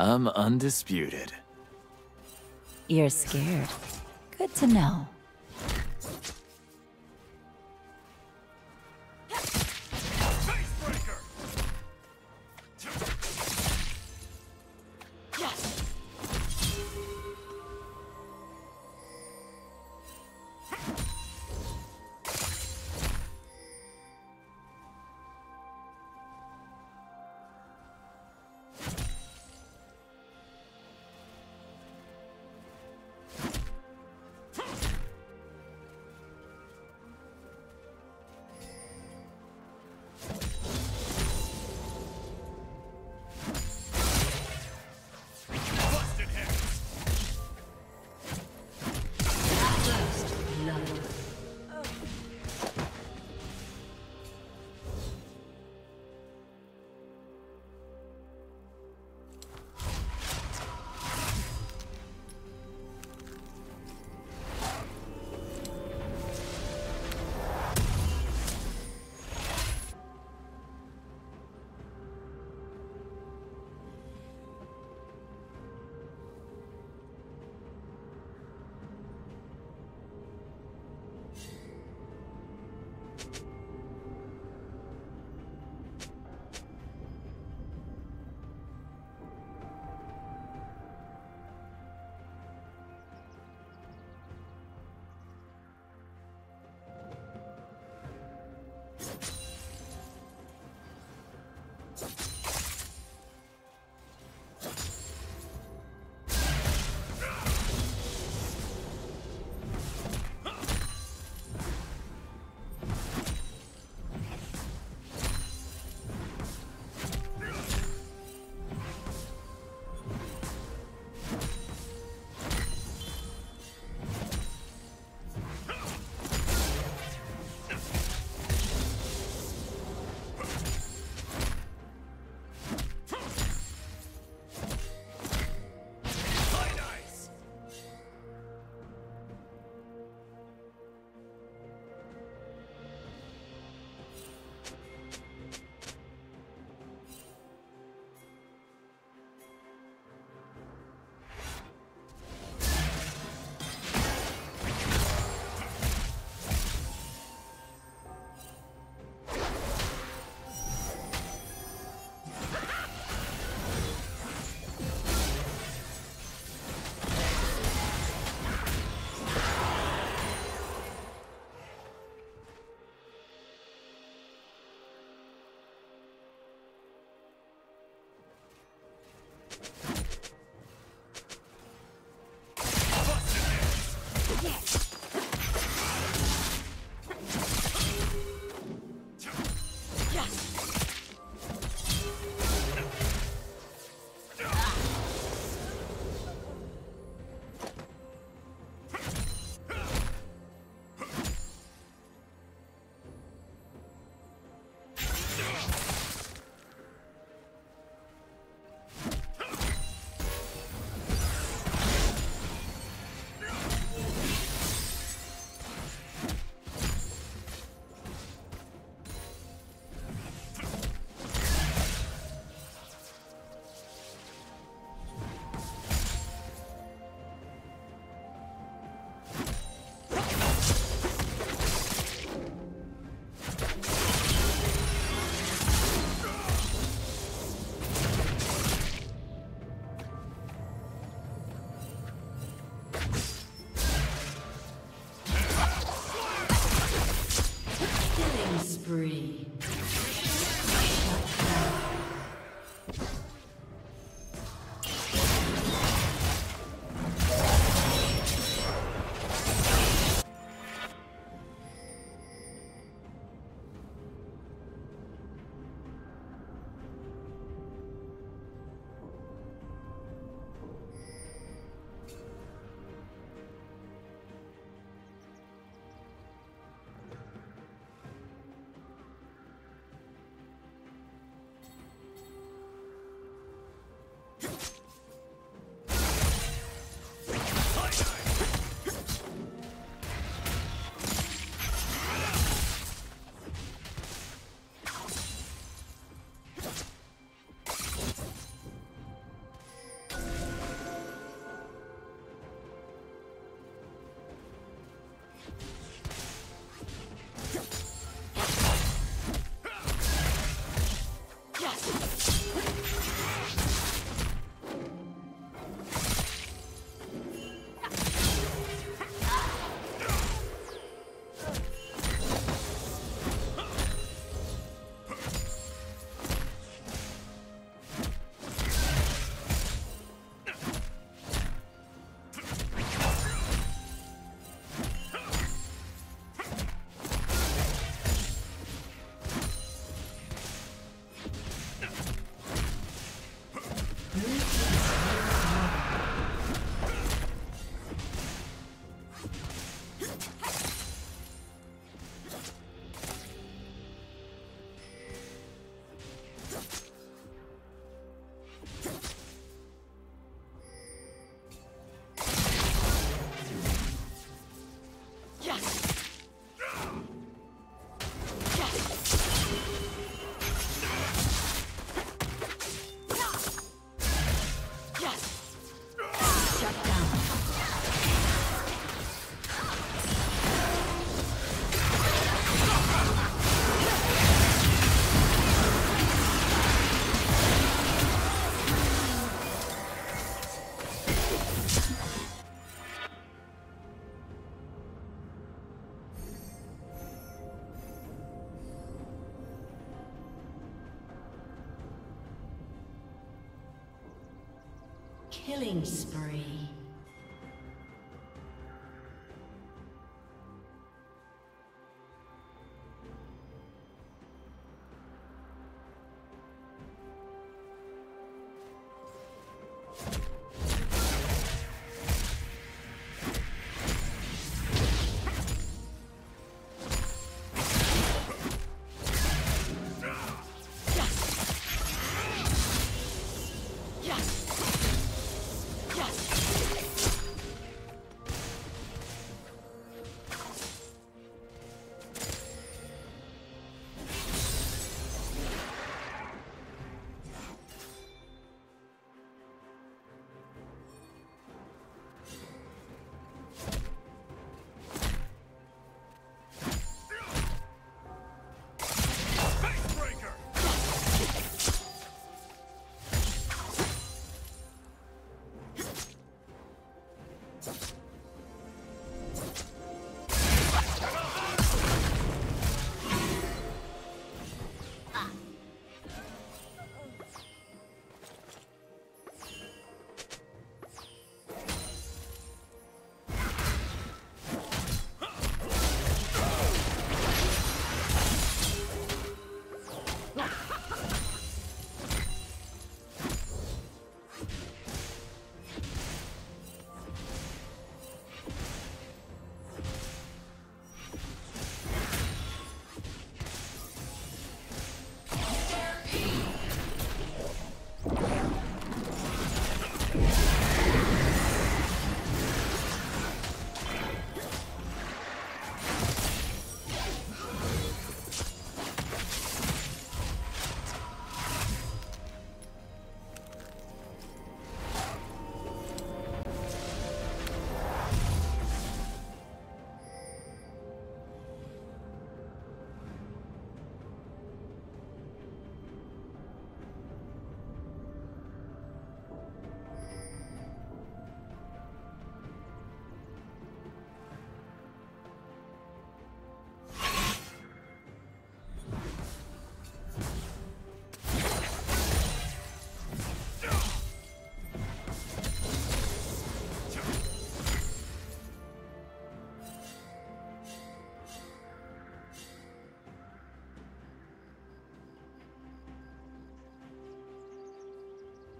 I'm undisputed. You're scared. Good to know. Killing spree.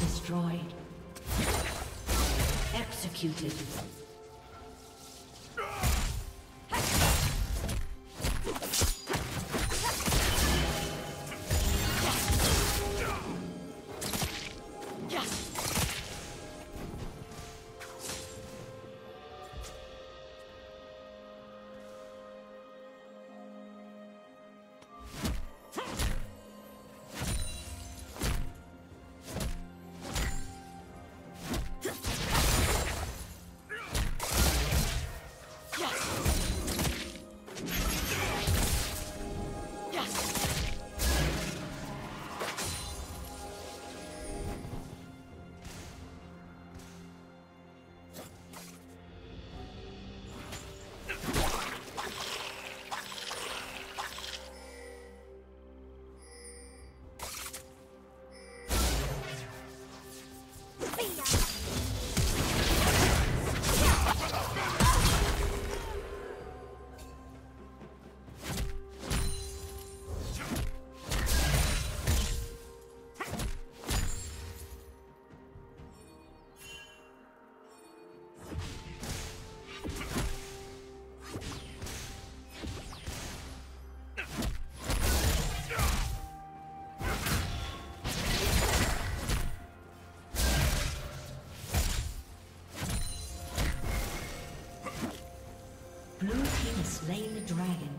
Destroyed. Executed. Slain the dragon.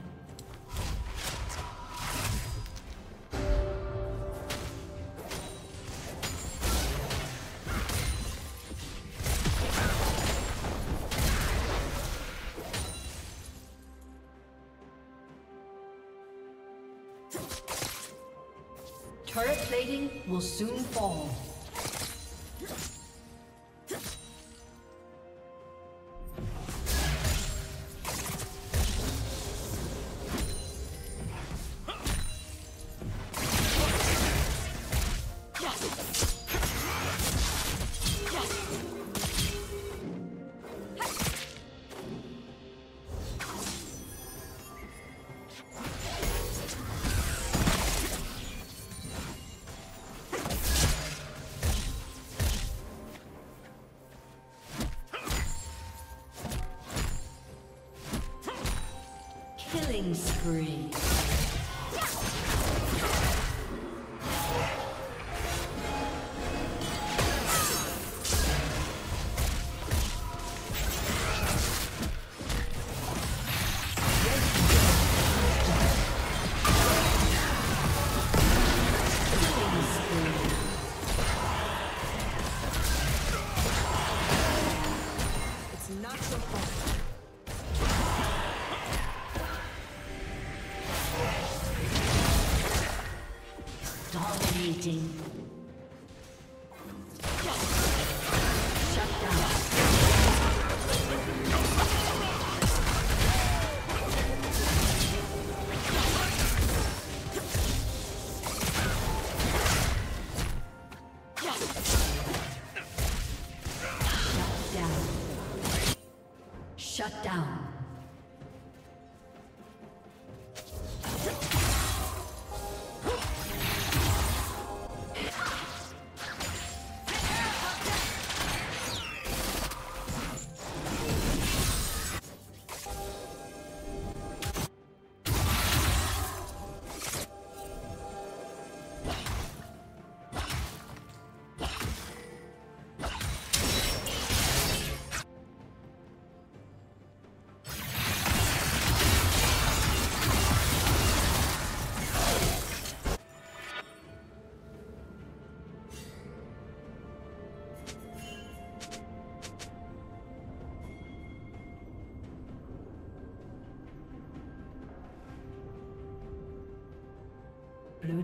Turret plating will soon fall. Killing spree. Shut down. Blue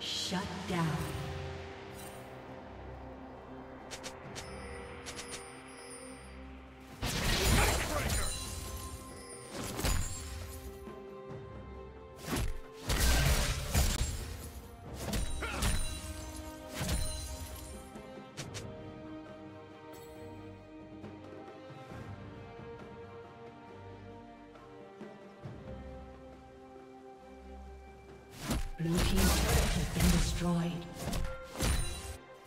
Shut down. Blue team's turret has been destroyed.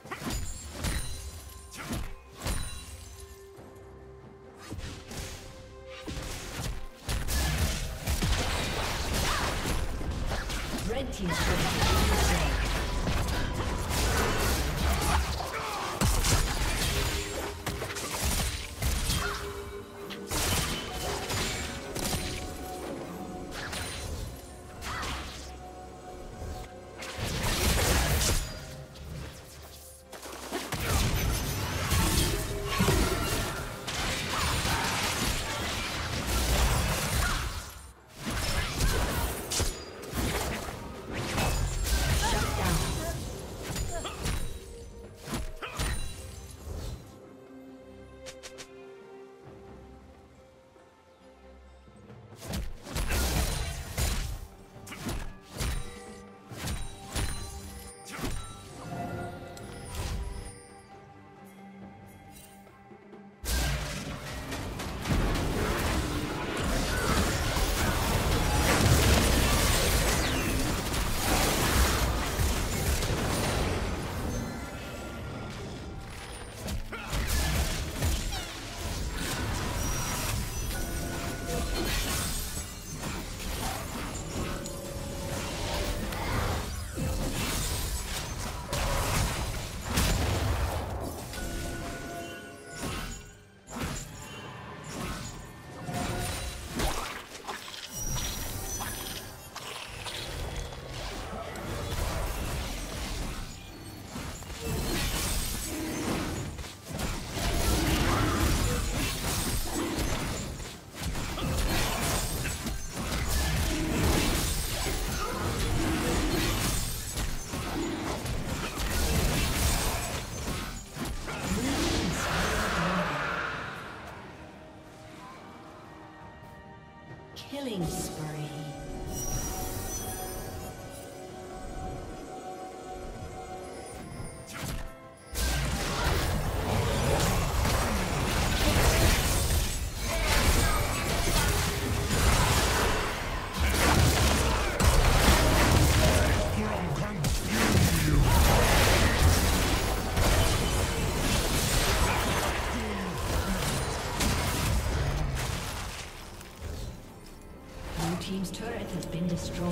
Shut Killing spree. Team's turret has been destroyed.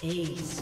Ace.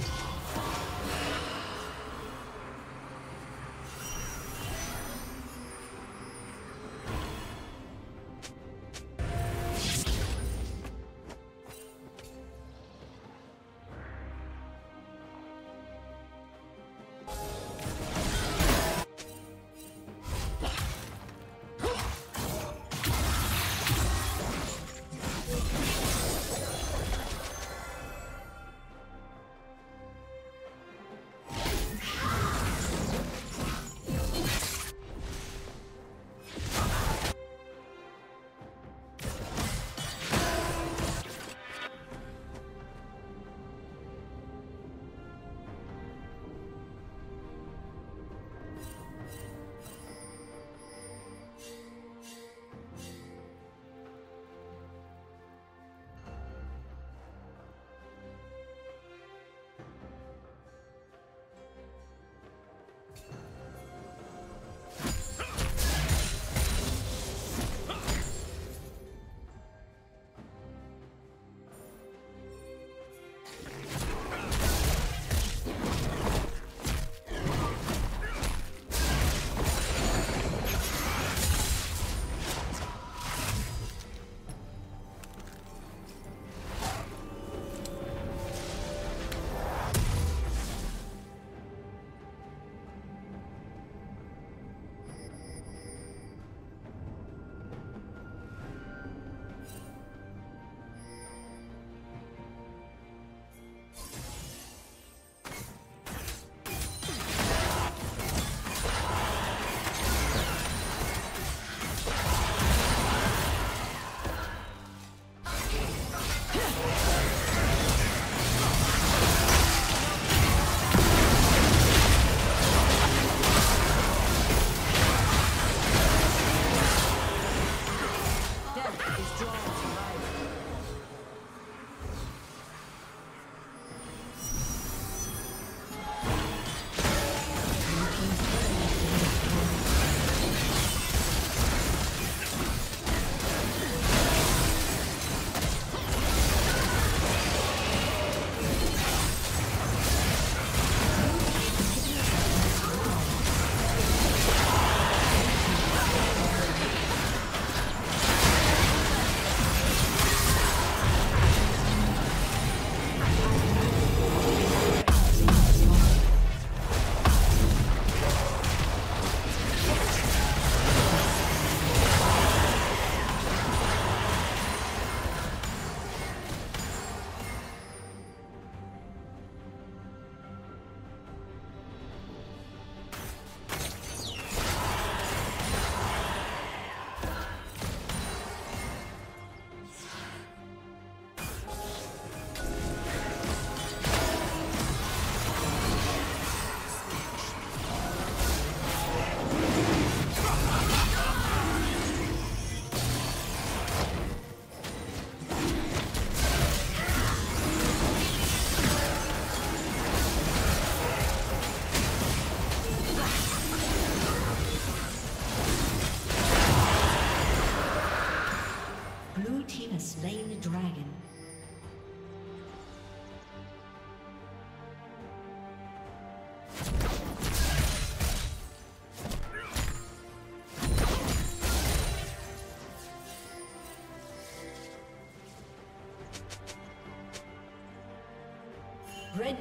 Red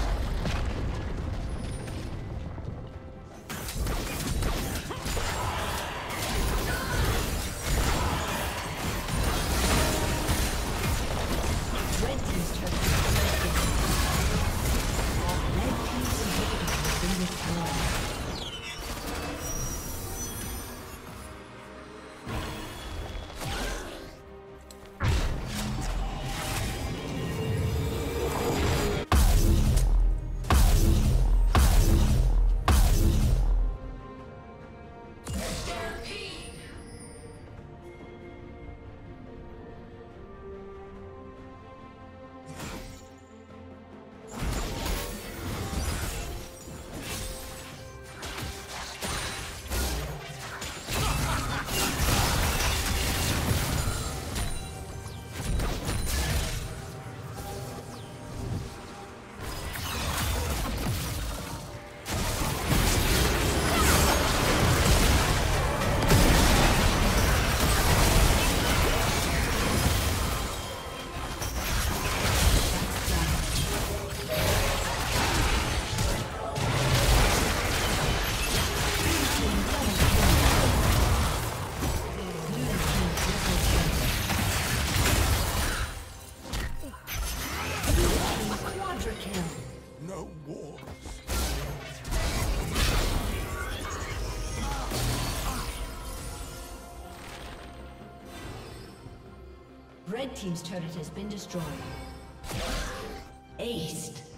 Red team's turret has been destroyed. Aced.